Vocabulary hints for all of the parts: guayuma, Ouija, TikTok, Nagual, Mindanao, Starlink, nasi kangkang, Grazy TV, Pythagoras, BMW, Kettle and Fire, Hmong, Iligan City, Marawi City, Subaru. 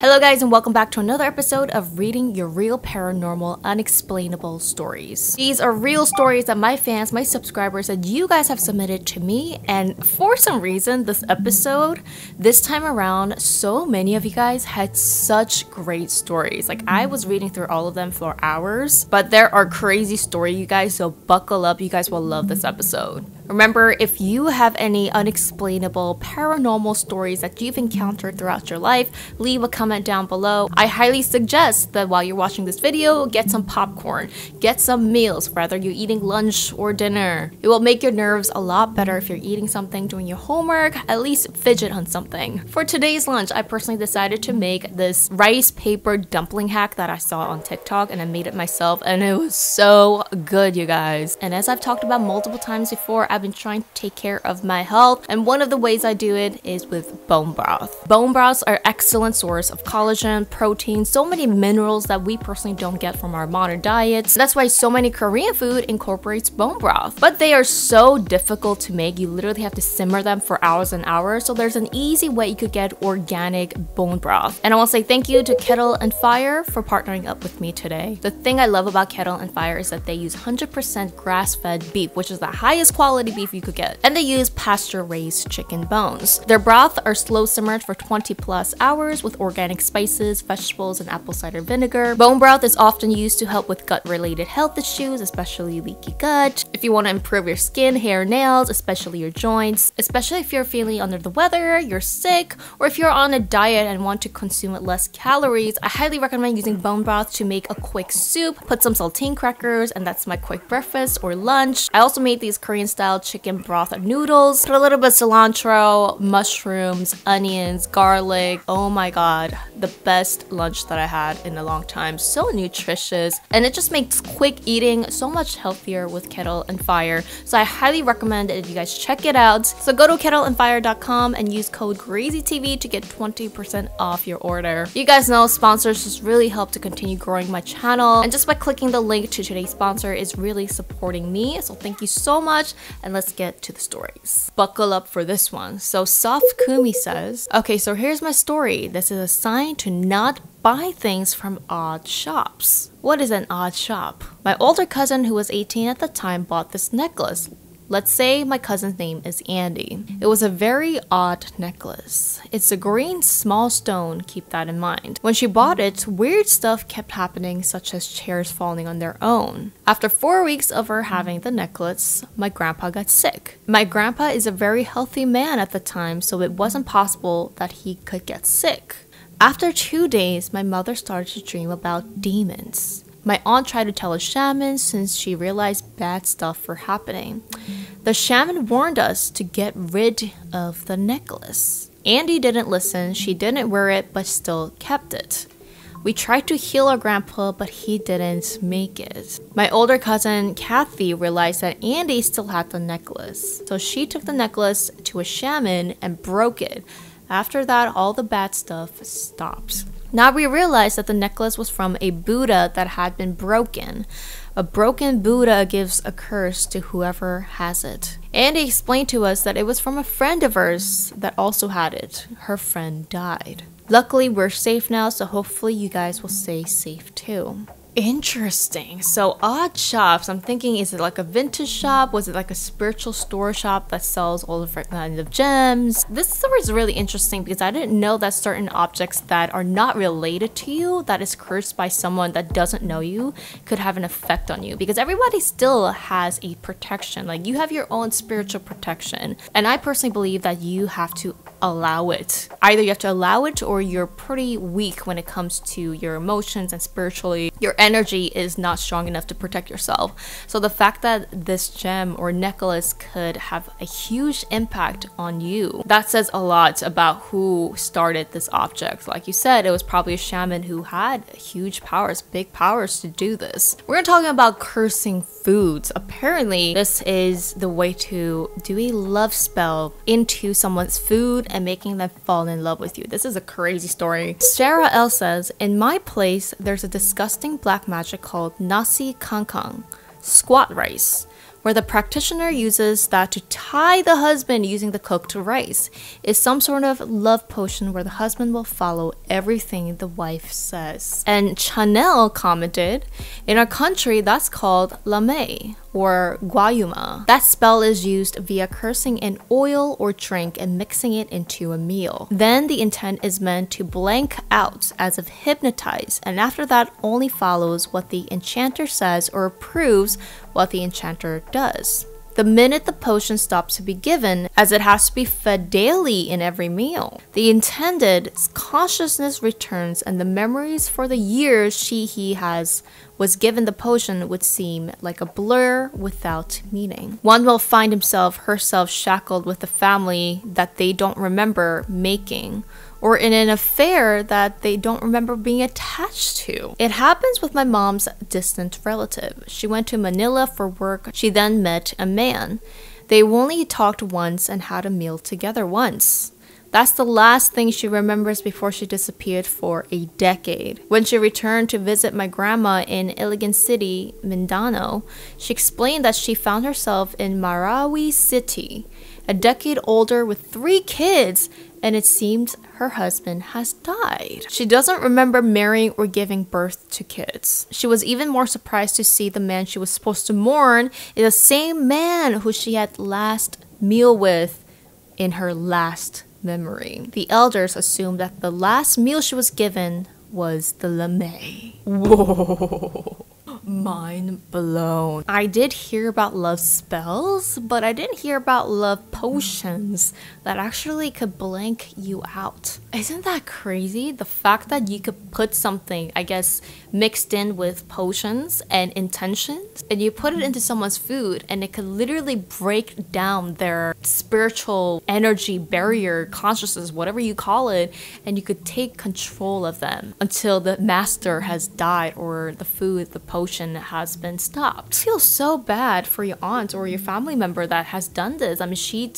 Hello guys, and welcome back to another episode of Reading Your Real Paranormal Unexplainable Stories. These are real stories that my fans, my subscribers, that you guys have submitted to me, and for some reason this episode, this time around, so many of you guys had such great stories. Like, I was reading through all of them for hours, but there are crazy stories, you guys, so buckle up, you guys will love this episode. Remember, if you have any unexplainable paranormal stories that you've encountered throughout your life, leave a comment down below. I highly suggest that while you're watching this video, get some popcorn, get some meals, whether you're eating lunch or dinner. It will make your nerves a lot better if you're eating something, doing your homework, at least fidget on something. For today's lunch, I personally decided to make this rice paper dumpling hack that I saw on TikTok, and I made it myself, and it was so good, you guys. And as I've talked about multiple times before, I've been trying to take care of my health, and one of the ways I do it is with bone broth. Bone broths are an excellent source of collagen, protein, so many minerals that we personally don't get from our modern diets. That's why so many Korean food incorporates bone broth. But they are so difficult to make. You literally have to simmer them for hours and hours. So there's an easy way you could get organic bone broth. And I want to say thank you to Kettle and Fire for partnering up with me today. The thing I love about Kettle and Fire is that they use 100% grass-fed beef, which is the highest quality beef you could get, and they use pasture-raised chicken bones. Their broth are slow simmered for 20+ hours with organic spices, vegetables, and apple cider vinegar. Bone broth is often used to help with gut-related health issues, especially leaky gut. If you want to improve your skin, hair, nails, especially your joints, especially if you're feeling under the weather, you're sick, or if you're on a diet and want to consume less calories, I highly recommend using bone broth to make a quick soup. Put some saltine crackers, and that's my quick breakfast or lunch. I also made these Korean-style chicken broth noodles. Put a little bit of cilantro, mushrooms, onions, garlic. Oh my god, the best lunch that I had in a long time. So nutritious, and it just makes quick eating so much healthier with Kettle and Fire. So I highly recommend it if you guys check it out. So go to kettleandfire.com and use code GrazyTV to get 20% off your order. You guys know sponsors just really help to continue growing my channel, and just by clicking the link to today's sponsor is really supporting me. So thank you so much. And let's get to the stories. Buckle up for this one. So Soft Kumi says, okay, so here's my story. This is a sign to not buy things from odd shops. What is an odd shop? My older cousin, who was 18 at the time, bought this necklace. Let's say my cousin's name is Andy. It was a very odd necklace. It's a green small stone, keep that in mind. When she bought it, weird stuff kept happening, such as chairs falling on their own. After 4 weeks of her having the necklace, my grandpa got sick. My grandpa is a very healthy man at the time, so it wasn't possible that he could get sick. After 2 days, my mother started to dream about demons. My aunt tried to tell a shaman since she realized bad stuff were happening. The shaman warned us to get rid of the necklace. Andy didn't listen, she didn't wear it, but still kept it. We tried to heal our grandpa, but he didn't make it. My older cousin, Kathy, realized that Andy still had the necklace. So she took the necklace to a shaman and broke it. After that, all the bad stuff stopped. Now we realize that the necklace was from a Buddha that had been broken. A broken Buddha gives a curse to whoever has it. Andy explained to us that it was from a friend of hers that also had it. Her friend died. Luckily, we're safe now, so hopefully you guys will stay safe too. Interesting. So odd shops, I'm thinking, is it like a vintage shop? Was it like a spiritual store shop that sells all different kinds of gems? This story is really interesting because I didn't know that certain objects that are not related to you, that is cursed by someone that doesn't know you, could have an effect on you, because everybody still has a protection. Like, you have your own spiritual protection, and I personally believe that you have to allow it. Either you have to allow it, or you're pretty weak when it comes to your emotions, and spiritually your energy is not strong enough to protect yourself. So the fact that this gem or necklace could have a huge impact on you, that says a lot about who started this object. Like you said, it was probably a shaman who had huge powers, big powers to do this. We're talking about cursing foods. Apparently this is the way to do a love spell into someone's food and making them fall in love with you. This is a crazy story. Sarah L says, in my place, there's a disgusting black magic called nasi kangkang, squat rice. where the practitioner uses that to tie the husband using the cook to rice, is some sort of love potion where the husband will follow everything the wife says. And Chanel commented, in our country that's called lame or guayuma. That spell is used via cursing an oil or drink and mixing it into a meal. Then the intent is meant to blank out as if hypnotized, and after that only follows what the enchanter says or approves what the enchanter does. The minute the potion stops to be given, as it has to be fed daily in every meal, the intended consciousness returns and the memories for the years he was given the potion would seem like a blur without meaning. One will find herself shackled with a family that they don't remember making, or in an affair that they don't remember being attached to. It happens with my mom's distant relative. She went to Manila for work. She then met a man. They only talked once and had a meal together once. That's the last thing she remembers before she disappeared for a decade. When she returned to visit my grandma in Iligan City, Mindanao, she explained that she found herself in Marawi City, a decade older with 3 kids, and it seems her husband has died. She doesn't remember marrying or giving birth to kids. She was even more surprised to see the man she was supposed to mourn is the same man who she had last meal with in her last memory. The elders assumed that the last meal she was given was the lame. Whoa. Mind blown. I did hear about love spells, but I didn't hear about love potions that actually could blank you out. Isn't that crazy? The fact that you could put something, I guess, mixed in with potions and intentions, and you put it into someone's food and it could literally break down their spiritual energy barrier, consciousness, whatever you call it, and you could take control of them until the master has died or the food, the potion has been stopped. I feel so bad for your aunt or your family member that has done this. I mean, she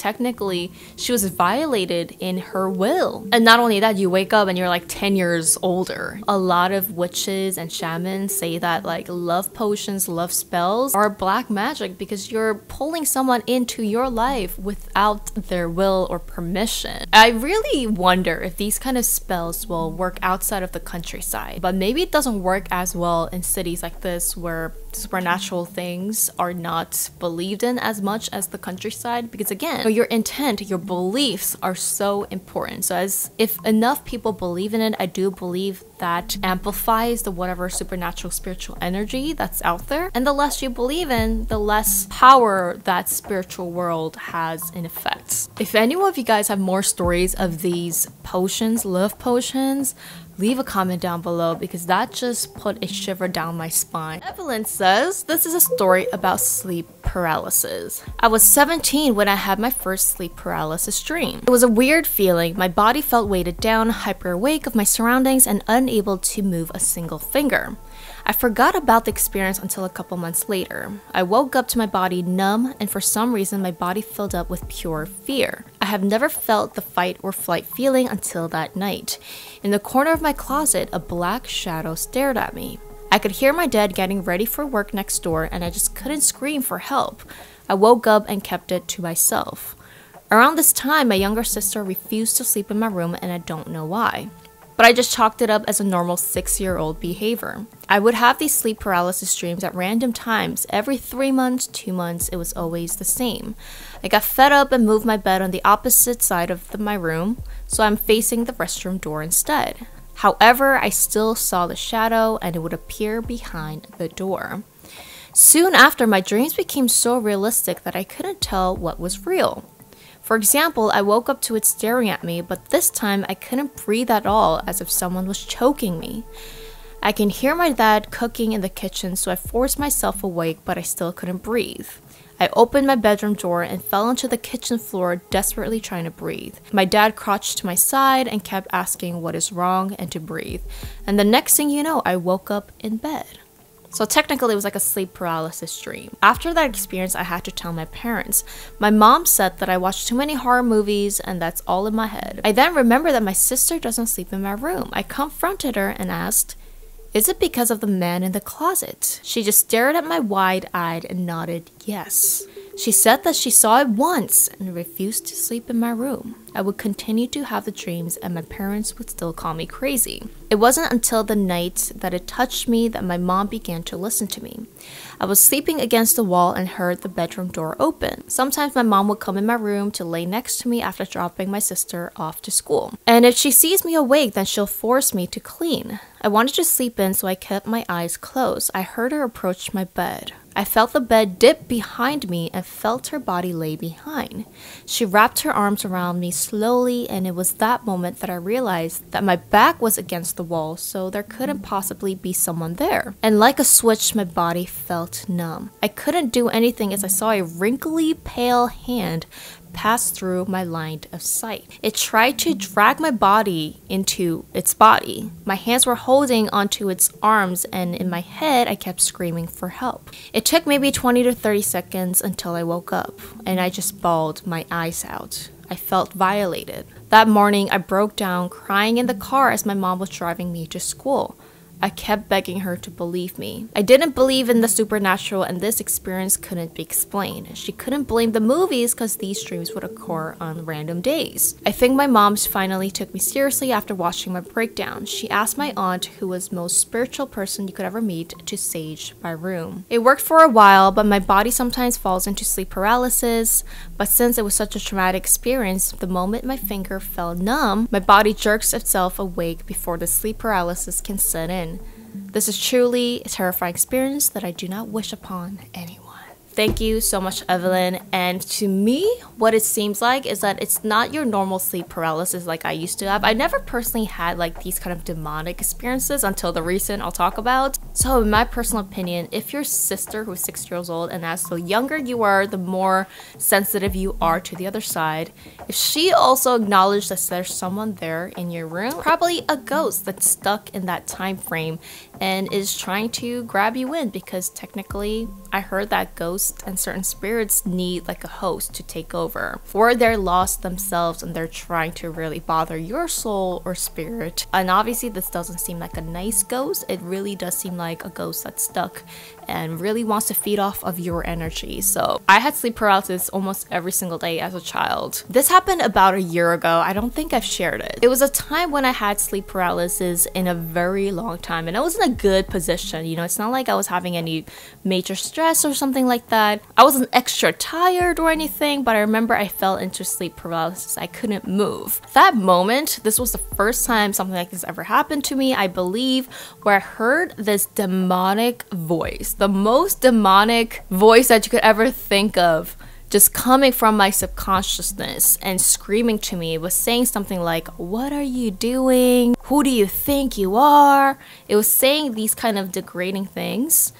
was violated in her will. And not only that, you wake up and you're like 10 years older. A lot of witches and shamans say that like love potions, love spells are black magic because you're pulling someone into your life without their will or permission. I really wonder if these kind of spells will work outside of the countryside, but maybe it doesn't work as well in cities like this where supernatural things are not believed in as much as the countryside, because again, your intent, your beliefs are so important. So as if enough people believe in it, I do believe that amplifies the whatever supernatural spiritual energy that's out there, and the less you believe in, the less power that spiritual world has in effect. If any of you guys have more stories of these potions, love potions, leave a comment down below because that just put a shiver down my spine. Evelyn says, this is a story about sleep paralysis. I was 17 when I had my first sleep paralysis dream. It was a weird feeling. My body felt weighted down, hyper awake of my surroundings, and unable to move a single finger. I forgot about the experience until a couple months later. I woke up to my body numb, and for some reason my body filled up with pure fear. I have never felt the fight or flight feeling until that night. In the corner of my closet, a black shadow stared at me. I could hear my dad getting ready for work next door, and I just couldn't scream for help. I woke up and kept it to myself. Around this time, my younger sister refused to sleep in my room, and I don't know why. But I just chalked it up as a normal 6-year-old behavior. I would have these sleep paralysis dreams at random times. Every 3 months, 2 months, it was always the same. I got fed up and moved my bed on the opposite side of my room, so I'm facing the restroom door instead. However, I still saw the shadow and it would appear behind the door. Soon after, my dreams became so realistic that I couldn't tell what was real. For example, I woke up to it staring at me, but this time I couldn't breathe at all, as if someone was choking me. I can hear my dad cooking in the kitchen, so I forced myself awake, but I still couldn't breathe. I opened my bedroom door and fell onto the kitchen floor, desperately trying to breathe. My dad crouched to my side and kept asking what is wrong and to breathe. And the next thing you know, I woke up in bed. So technically it was like a sleep paralysis dream. After that experience, I had to tell my parents. My mom said that I watched too many horror movies and that's all in my head. I then remembered that my sister doesn't sleep in my room. I confronted her and asked, Is it because of the man in the closet? She just stared at my wide-eyed and nodded yes. She said that she saw it once and refused to sleep in my room. I would continue to have the dreams and my parents would still call me crazy. It wasn't until the night that it touched me that my mom began to listen to me. I was sleeping against the wall and heard the bedroom door open. Sometimes my mom would come in my room to lay next to me after dropping my sister off to school. And if she sees me awake, then she'll force me to clean. I wanted to sleep in, so I kept my eyes closed. I heard her approach my bed. I felt the bed dip behind me and felt her body lay behind. She wrapped her arms around me slowly, and it was that moment that I realized that my back was against the wall, so there couldn't possibly be someone there. And like a switch, my body felt numb. I couldn't do anything as I saw a wrinkly, pale hand passed through my line of sight. It tried to drag my body into its body. My hands were holding onto its arms, and in my head, I kept screaming for help. It took maybe 20 to 30 seconds until I woke up, and I just bawled my eyes out. I felt violated. That morning, I broke down crying in the car as my mom was driving me to school. I kept begging her to believe me. I didn't believe in the supernatural, and this experience couldn't be explained. She couldn't blame the movies because these dreams would occur on random days. I think my mom finally took me seriously after watching my breakdown. She asked my aunt, who was the most spiritual person you could ever meet, to sage my room. It worked for a while, but my body sometimes falls into sleep paralysis. But since it was such a traumatic experience, the moment my finger fell numb, my body jerks itself awake before the sleep paralysis can set in. This is truly a terrifying experience that I do not wish upon anyone. Thank you so much, Evelyn. And to me, what it seems like is that it's not your normal sleep paralysis like I used to have. I never personally had like these kind of demonic experiences until the recent I'll talk about. So in my personal opinion, if your sister who's 6 years old, and as the younger you are, the more sensitive you are to the other side, if she also acknowledged that there's someone there in your room, probably a ghost that's stuck in that time frame and is trying to grab you in, because technically I heard that ghosts and certain spirits need like a host to take over, or they're lost themselves and they're trying to really bother your soul or spirit. And obviously this doesn't seem like a nice ghost. It really does seem like a ghost that's stuck and really wants to feed off of your energy. So I had sleep paralysis almost every single day as a child. This happened about a year ago. I don't think I've shared it. It was a time when I had sleep paralysis in a very long time, and I was in a good position. You know, it's not like I was having any major stress or something like that. I wasn't extra tired or anything, but I remember I fell into sleep paralysis. I couldn't move. That moment, this was the first time something like this ever happened to me, I believe, where I heard this demonic voice. The most demonic voice that you could ever think of, just coming from my subconsciousness and screaming to me. It was saying something like, "What are you doing? Who do you think you are?" It was saying these kind of degrading things.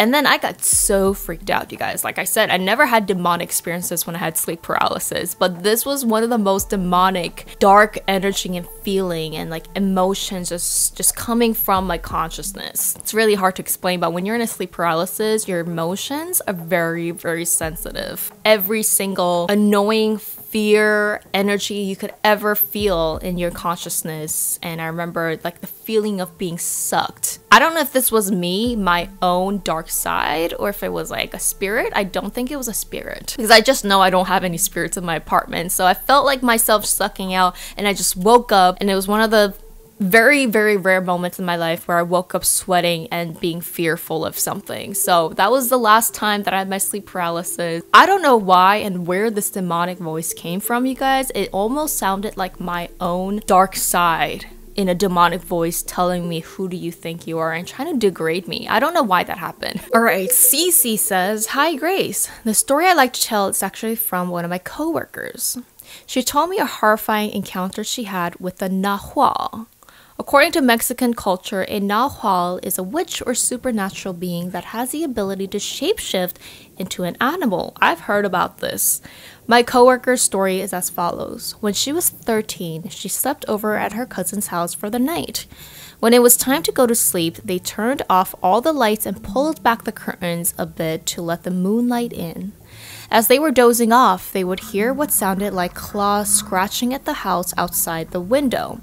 And then I got so freaked out, you guys. Like I said, I never had demonic experiences when I had sleep paralysis, but this was one of the most demonic, dark energy and feeling and like emotions just coming from my consciousness. It's really hard to explain, but when you're in a sleep paralysis, your emotions are very, very sensitive. Every single annoying fear, energy you could ever feel in your consciousness. And I remember like the feeling of being sucked. I don't know if this was me, my own dark side, or if it was like a spirit. I don't think it was a spirit, because I just know I don't have any spirits in my apartment. So I felt like myself sucking out, and I just woke up, and it was one of the very, very rare moments in my life where I woke up sweating and being fearful of something. So that was the last time that I had my sleep paralysis. I don't know why and where this demonic voice came from, you guys. It almost sounded like my own dark side in a demonic voice telling me, "Who do you think you are?" and trying to degrade me. I don't know why that happened. All right, Cece says, "Hi, Grace. The story I like to tell is actually from one of my coworkers. She told me a horrifying encounter she had with the Nagual. According to Mexican culture, a Nagual is a witch or supernatural being that has the ability to shapeshift into an animal." I've heard about this. My coworker's story is as follows. When she was 13, she slept over at her cousin's house for the night. When it was time to go to sleep, they turned off all the lights and pulled back the curtains a bit to let the moonlight in. As they were dozing off, they would hear what sounded like claws scratching at the house outside the window.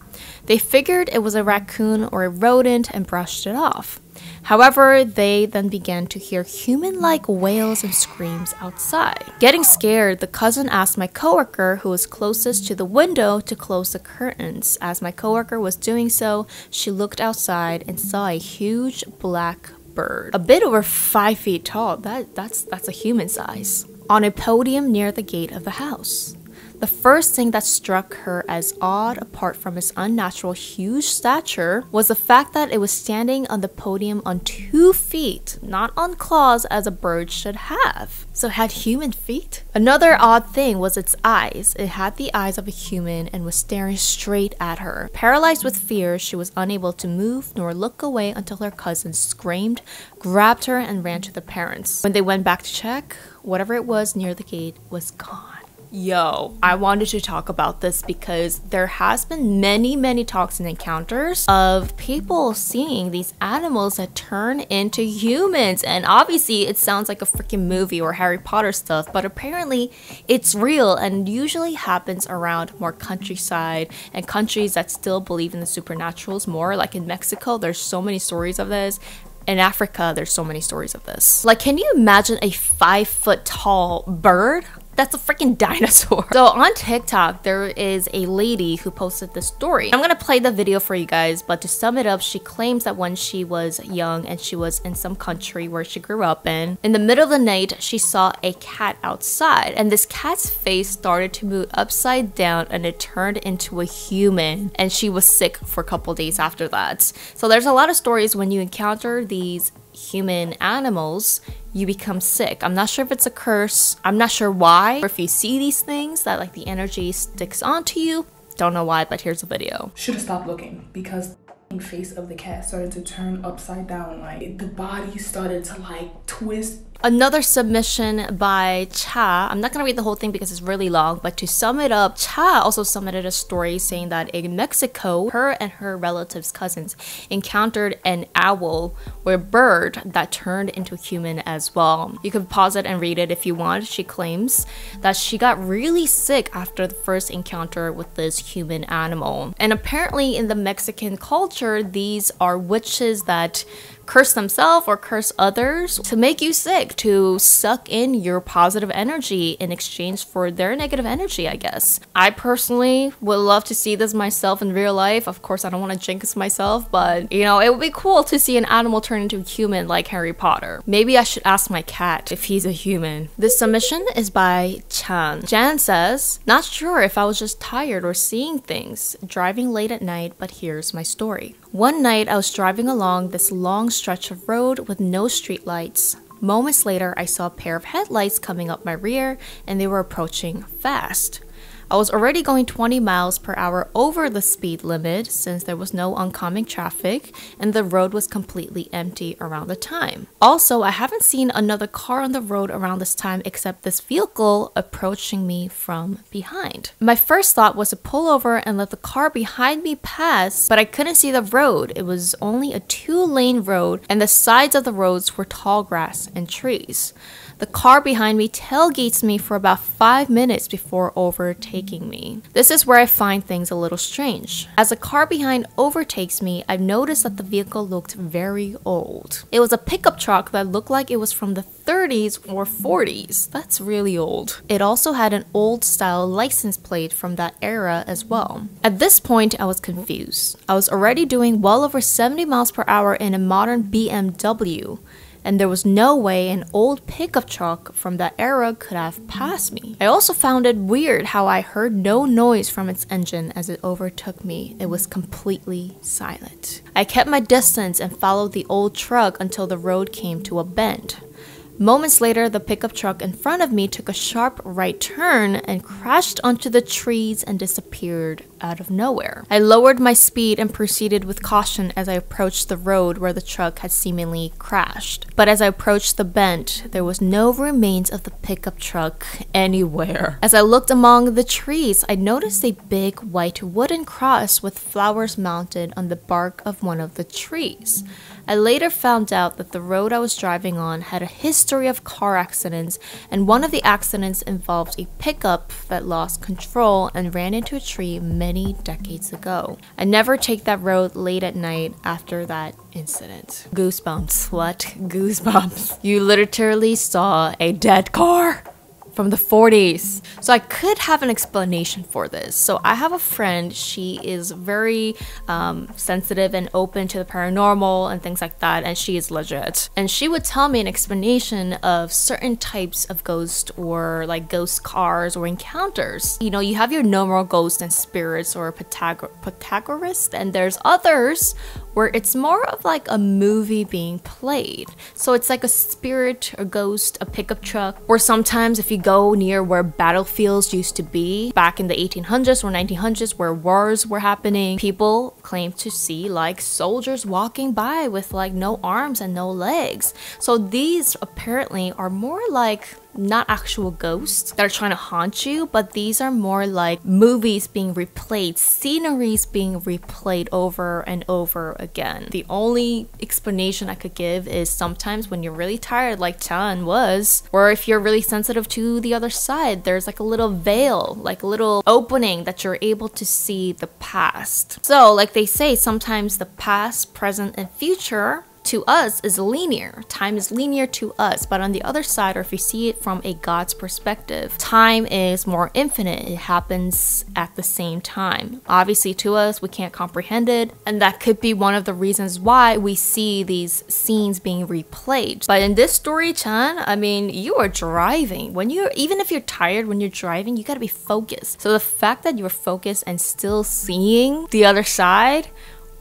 They figured it was a raccoon or a rodent and brushed it off. However, they then began to hear human-like wails and screams outside. Getting scared, the cousin asked my coworker, who was closest to the window, to close the curtains. As my coworker was doing so, she looked outside and saw a huge black bird, a bit over 5 feet tall. That's a human size, on a podium near the gate of the house. The first thing that struck her as odd, apart from its unnatural huge stature, was the fact that it was standing on the podium on 2 feet, not on claws as a bird should have. So it had human feet? Another odd thing was its eyes. It had the eyes of a human and was staring straight at her. Paralyzed with fear, she was unable to move nor look away until her cousin screamed, grabbed her, and ran to the parents. When they went back to check, whatever it was near the gate was gone. Yo, I wanted to talk about this because there has been many talks and encounters of people seeing these animals that turn into humans, and obviously it sounds like a freaking movie or Harry Potter stuff, but apparently it's real and usually happens around more countryside and countries that still believe in the supernaturals more. Like in Mexico, there's so many stories of this. In Africa, there's so many stories of this. Like, can you imagine a 5 foot tall bird? That's a freaking dinosaur. So on TikTok, there is a lady who posted this story. I'm gonna play the video for you guys, but to sum it up, she claims that when she was young and she was in some country where she grew up in the middle of the night, she saw a cat outside, and this cat's face started to move upside down and it turned into a human, and she was sick for a couple days after that. So there's a lot of stories when you encounter these human animals, you become sick. I'm not sure if it's a curse, I'm not sure why, or if you see these things that like the energy sticks onto you. Don't know why, but here's a video. Should have stopped looking because the face of the cat started to turn upside down, like the body started to like twist. Another submission by Cha. I'm not gonna read the whole thing because it's really long, but to sum it up, Cha also submitted a story saying that in Mexico, her and her relatives' cousins encountered an owl or a bird that turned into a human as well. You can pause it and read it if you want. She claims that she got really sick after the first encounter with this human animal. And apparently in the Mexican culture, these are witches that curse themselves or curse others to make you sick, to suck in your positive energy in exchange for their negative energy, I guess. I personally would love to see this myself in real life. Of course, I don't want to jinx myself, but you know, it would be cool to see an animal turn into a human like Harry Potter. Maybe I should ask my cat if he's a human. This submission is by Chan. Jan says, not sure if I was just tired or seeing things, driving late at night, but here's my story. One night, I was driving along this long stretch of road with no streetlights. Moments later, I saw a pair of headlights coming up my rear, and they were approaching fast. I was already going 20 miles per hour over the speed limit since there was no oncoming traffic, and the road was completely empty around the time. Also, I haven't seen another car on the road around this time except this vehicle approaching me from behind. My first thought was to pull over and let the car behind me pass, but I couldn't see the road. It was only a two-lane road, and the sides of the roads were tall grass and trees. The car behind me tailgates me for about 5 minutes before overtaking me. This is where I find things a little strange. As the car behind overtakes me, I've noticed that the vehicle looked very old. It was a pickup truck that looked like it was from the 30s or 40s. That's really old. It also had an old-style license plate from that era as well. At this point, I was confused. I was already doing well over 70 miles per hour in a modern BMW. And there was no way an old pickup truck from that era could have passed me. I also found it weird how I heard no noise from its engine as it overtook me. It was completely silent. I kept my distance and followed the old truck until the road came to a bend. Moments later, the pickup truck in front of me took a sharp right turn and crashed onto the trees and disappeared out of nowhere. I lowered my speed and proceeded with caution as I approached the road where the truck had seemingly crashed. But as I approached the bend, there was no remains of the pickup truck anywhere. As I looked among the trees, I noticed a big white wooden cross with flowers mounted on the bark of one of the trees. I later found out that the road I was driving on had a history of car accidents, and one of the accidents involved a pickup that lost control and ran into a tree many decades ago. I never take that road late at night after that incident. Goosebumps, what? Goosebumps. You literally saw a dead car from the 40s. So I could have an explanation for this. So I have a friend, she is very sensitive and open to the paranormal and things like that, and she is legit. And she would tell me an explanation of certain types of ghosts or like ghost cars or encounters. You know, you have your normal ghosts and spirits or Pythagoras, and there's others where it's more of like a movie being played. So it's like a spirit, a ghost, a pickup truck, or sometimes if you go near where battlefields used to be back in the 1800s or 1900s where wars were happening, people claim to see like soldiers walking by with like no arms and no legs. So these apparently are more like not actual ghosts that are trying to haunt you, but these are more like movies being replayed, sceneries being replayed over and over again. The only explanation I could give is sometimes when you're really tired, like Chan was, or if you're really sensitive to the other side, there's like a little veil, like a little opening that you're able to see the past. So like they say, sometimes the past, present, and future to us is linear. Time is linear to us, but on the other side, or if you see it from a God's perspective, time is more infinite. It happens at the same time. Obviously to us, we can't comprehend it, and that could be one of the reasons why we see these scenes being replayed. But in this story, Chan, I mean, you are driving. Even if you're tired when you're driving, you gotta be focused. So the fact that you're focused and still seeing the other side,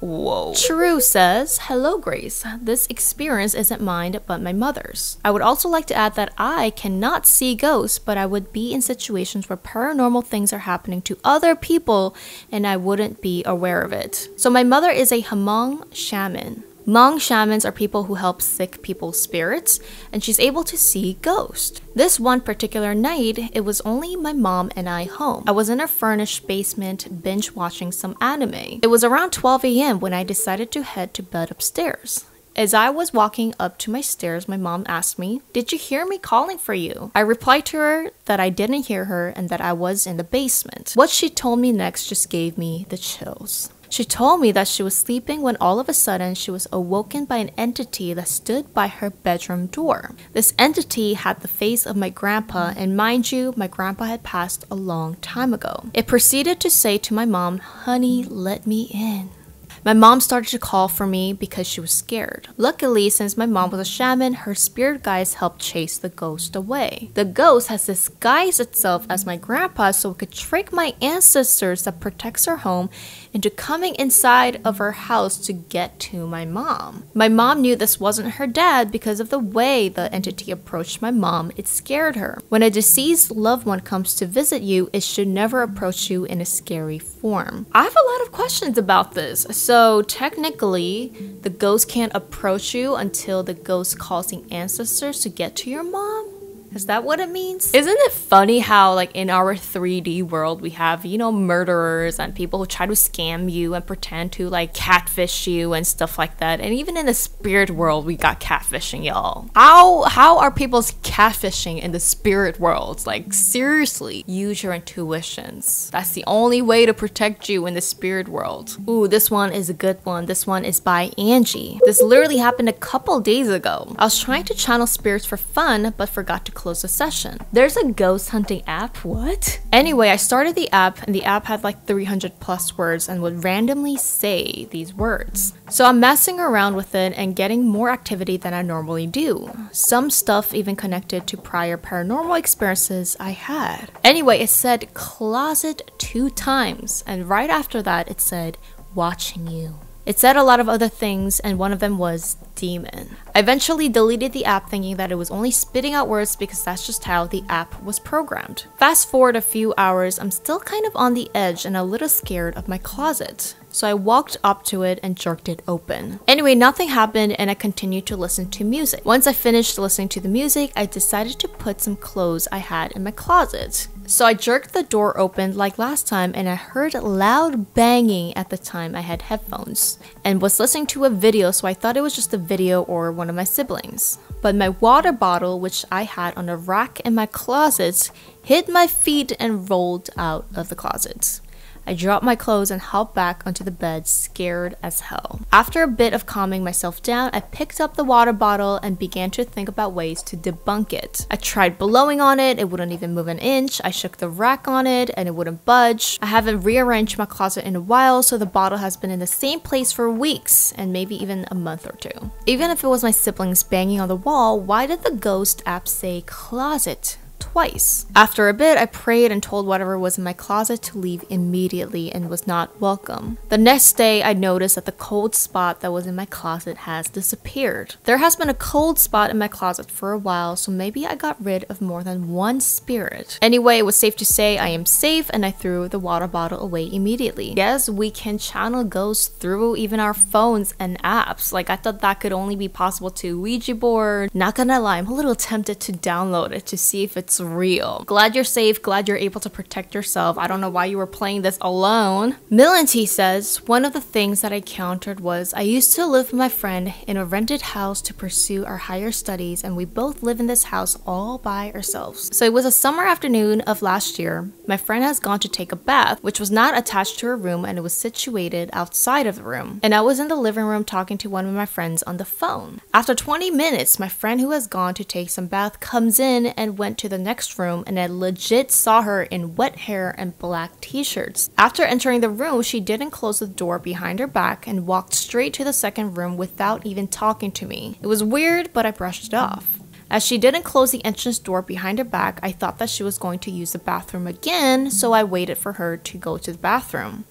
whoa. True says, hello Grace, this experience isn't mine but my mother's. I would also like to add that I cannot see ghosts, but I would be in situations where paranormal things are happening to other people and I wouldn't be aware of it. So my mother is a Hmong shaman. Hmong shamans are people who help sick people's spirits, and she's able to see ghosts. This one particular night, it was only my mom and I home. I was in a furnished basement binge watching some anime. It was around 12 a.m. when I decided to head to bed upstairs. As I was walking up to my stairs, my mom asked me, "Did you hear me calling for you?" I replied to her that I didn't hear her and that I was in the basement. What she told me next just gave me the chills. She told me that she was sleeping when all of a sudden she was awoken by an entity that stood by her bedroom door. This entity had the face of my grandpa, and mind you, my grandpa had passed a long time ago. It proceeded to say to my mom, "Honey, let me in." My mom started to call for me because she was scared. Luckily, since my mom was a shaman, her spirit guides helped chase the ghost away. The ghost has disguised itself as my grandpa so it could trick my ancestors that protects her home into coming inside of her house to get to my mom. My mom knew this wasn't her dad because of the way the entity approached my mom. It scared her. When a deceased loved one comes to visit you, it should never approach you in a scary form. I have a lot of questions about this. So technically, the ghost can't approach you until the ghost calls the ancestors to get to your mom? Is that what it means? Isn't it funny how like in our 3D world we have, you know, murderers and people who try to scam you and pretend to like catfish you and stuff like that. And even in the spirit world, we got catfishing, y'all. How are people catfishing in the spirit world? Like seriously, use your intuitions. That's the only way to protect you in the spirit world. Ooh, this one is a good one. This one is by Angie. This literally happened a couple days ago. I was trying to channel spirits for fun, but forgot to close the session. There's a ghost hunting app? What? Anyway, I started the app and the app had like 300+ words and would randomly say these words. So I'm messing around with it and getting more activity than I normally do. Some stuff even connected to prior paranormal experiences I had. Anyway, it said closet 2 times and right after that it said watching you. It said a lot of other things and one of them was demon. I eventually deleted the app thinking that it was only spitting out words because that's just how the app was programmed. Fast forward a few hours, I'm still kind of on the edge and a little scared of my closet. So I walked up to it and jerked it open. Anyway, nothing happened and I continued to listen to music. Once I finished listening to the music, I decided to put some clothes I had in my closet. So I jerked the door open like last time and I heard loud banging. At the time I had headphones and was listening to a video, so I thought it was just a video or one of my siblings. But my water bottle, which I had on a rack in my closet, hit my feet and rolled out of the closet. I dropped my clothes and hopped back onto the bed, scared as hell. After a bit of calming myself down, I picked up the water bottle and began to think about ways to debunk it. I tried blowing on it, it wouldn't even move an inch. I shook the rack on it and it wouldn't budge. I haven't rearranged my closet in a while, so the bottle has been in the same place for weeks and maybe even a month or two. Even if it was my siblings banging on the wall, why did the ghost app say closet twice? After a bit, I prayed and told whatever was in my closet to leave immediately and was not welcome. The next day, I noticed that the cold spot that was in my closet has disappeared. There has been a cold spot in my closet for a while, so maybe I got rid of more than one spirit. Anyway, it was safe to say I am safe, and I threw the water bottle away immediately. Yes, we can channel ghosts through even our phones and apps. Like, I thought that could only be possible to Ouija board. Not gonna lie, I'm a little tempted to download it to see if it's real. Glad you're safe, glad you're able to protect yourself. I don't know why you were playing this alone. Millen T says, one of the things that I encountered was I used to live with my friend in a rented house to pursue our higher studies, and we both live in this house all by ourselves. So it was a summer afternoon of last year. My friend has gone to take a bath, which was not attached to her room and it was situated outside of the room. And I was in the living room talking to one of my friends on the phone. After 20 minutes, my friend who has gone to take some bath comes in and went to the next room, and I legit saw her in wet hair and black t-shirts. After entering the room, she didn't close the door behind her back and walked straight to the second room without even talking to me. It was weird, but I brushed it off. As she didn't close the entrance door behind her back, I thought that she was going to use the bathroom again, so I waited for her to go to the bathroom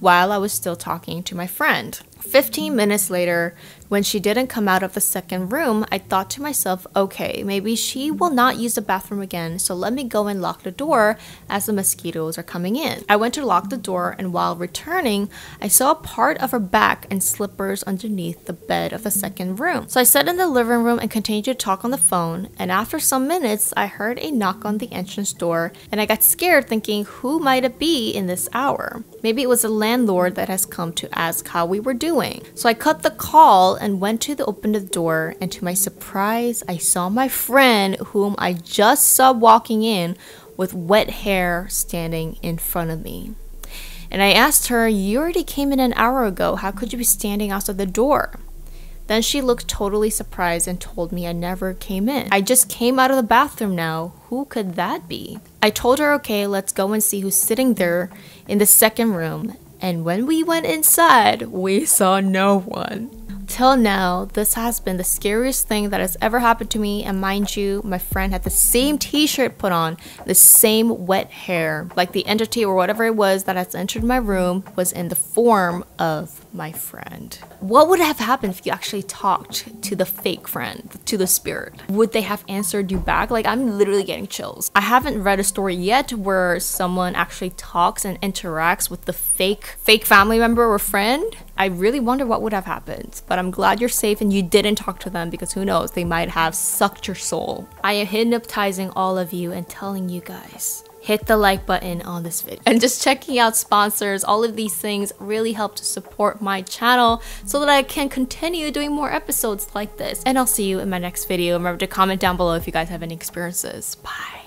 while I was still talking to my friend. 15 minutes later, when she didn't come out of the second room, I thought to myself, okay, maybe she will not use the bathroom again, so let me go and lock the door as the mosquitoes are coming in. I went to lock the door, and while returning, I saw a part of her back and slippers underneath the bed of the second room. So I sat in the living room and continued to talk on the phone, and after some minutes, I heard a knock on the entrance door, and I got scared thinking, who might it be in this hour? Maybe it was a landlord that has come to ask how we were doing. So I cut the call and went to open the door, and to my surprise, I saw my friend, whom I just saw walking in with wet hair, standing in front of me. And I asked her, you already came in an hour ago, how could you be standing outside the door? Then she looked totally surprised and told me I never came in. I just came out of the bathroom now. Who could that be? I told her, okay, let's go and see who's sitting there in the second room. And when we went inside, we saw no one. Till now, this has been the scariest thing that has ever happened to me. And mind you, my friend had the same t-shirt put on, the same wet hair. Like, the entity or whatever it was that has entered my room was in the form of my friend. What would have happened if you actually talked to the fake friend, to the spirit? Would they have answered you back? Like, I'm literally getting chills. I haven't read a story yet where someone actually talks and interacts with the fake family member or friend. I really wonder what would have happened, but I'm glad you're safe and you didn't talk to them, because who knows, they might have sucked your soul. I am hypnotizing all of you and telling you guys, hit the like button on this video and just checking out sponsors. All of these things really help to support my channel so that I can continue doing more episodes like this. And I'll see you in my next video. Remember to comment down below if you guys have any experiences. Bye.